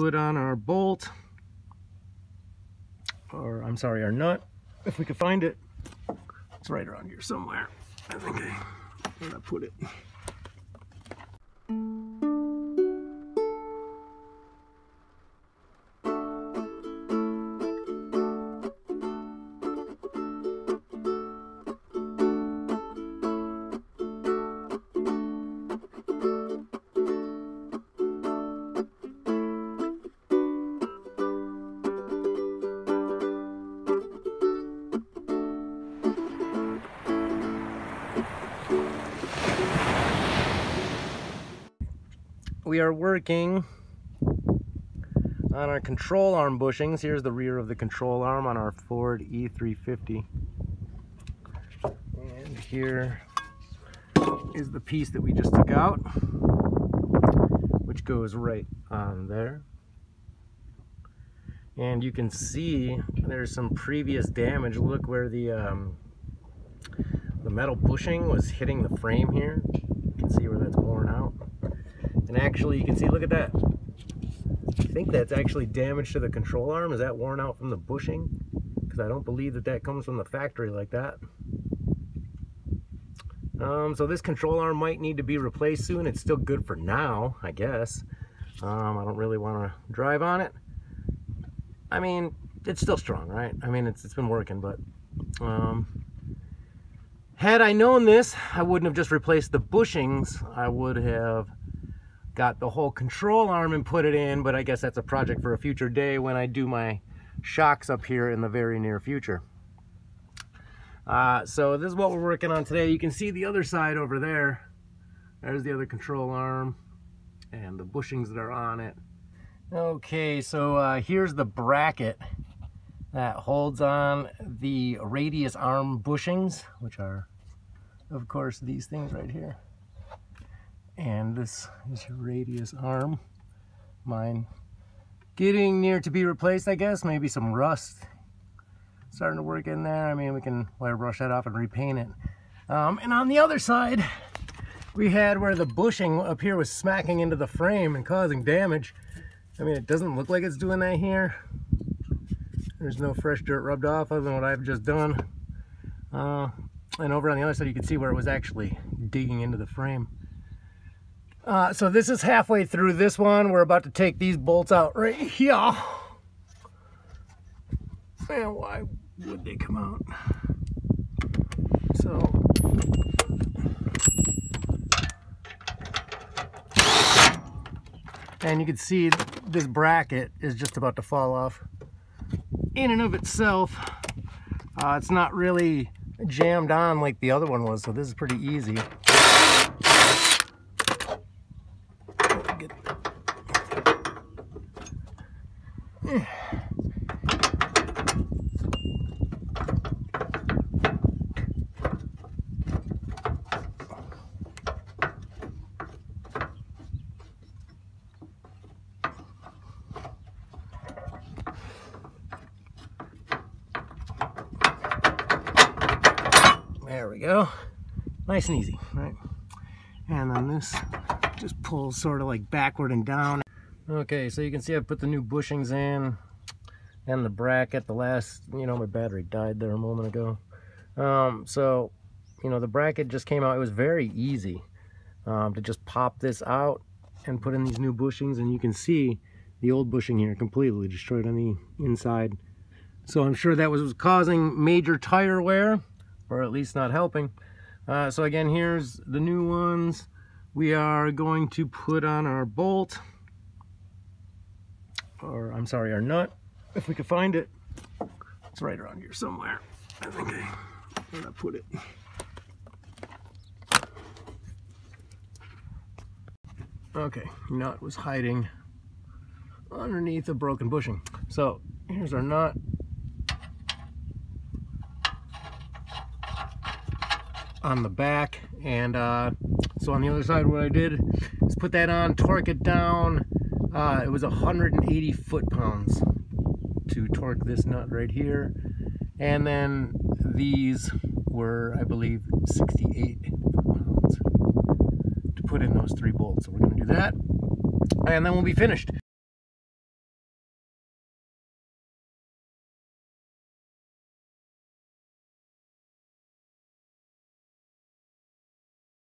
put on our bolt, or I'm sorry, our nut, if we could find it. It's right around here somewhere. I think where I put it. We are working on our control arm bushings. Here's the rear of the control arm on our Ford E350. And here is the piece that we just took out, which goes right on there. And you can see there's some previous damage. Look where the metal bushing was hitting the frame here. You can see where that's worn out. And actually, you can see, look at that. I think that's actually damage to the control arm. Is that worn out from the bushing? Because I don't believe that that comes from the factory like that. So this control arm might need to be replaced soon. It's still good for now, I guess. I don't really want to drive on it. I mean, it's still strong, right? I mean, it's been working, but... had I known this, I wouldn't have just replaced the bushings. I would have... got the whole control arm and put it in, but I guess that's a project for a future day when I do my shocks up here in the very near future. So this is what we're working on today. You can see the other side over there. There's the other control arm and the bushings that are on it. Okay, so here's the bracket that holds on the radius arm bushings, which are, of course, these things right here. And this is your radius arm. Mine getting near to be replaced, I guess. Maybe some rust starting to work in there. I mean, we can wire brush that off and repaint it. And on the other side, we had where the bushing up here was smacking into the frame and causing damage. I mean, it doesn't look like it's doing that here. There's no fresh dirt rubbed off other than what I've just done. And over on the other side, you can see where it was actually digging into the frame. So this is halfway through this one. We're about to take these bolts out right here. Man, why would they come out? So... and you can see this bracket is just about to fall off in and of itself. It's not really jammed on like the other one was, so this is pretty easy. There we go. Nice and easy, right? And then this just pulls sort of like backward and down. Okay, so you can see I put the new bushings in and the bracket. The last, you know, my battery died there a moment ago. So, you know, the bracket just came out. It was very easy to just pop this out and put in these new bushings. And you can see the old bushing here completely destroyed on the inside. So I'm sure that was causing major tire wear, or at least not helping. So again, here's the new ones. We are going to put on our bolt, or I'm sorry, our nut, if we could find it. It's right around here somewhere. I think where I put it. Okay, nut was hiding underneath a broken bushing. So here's our nut. On the back, and so on the other side, what I did is put that on, torque it down. It was 180 foot-pounds to torque this nut right here, and then these were, I believe, 68 foot-pounds to put in those three bolts. So we're going to do that, and then we'll be finished.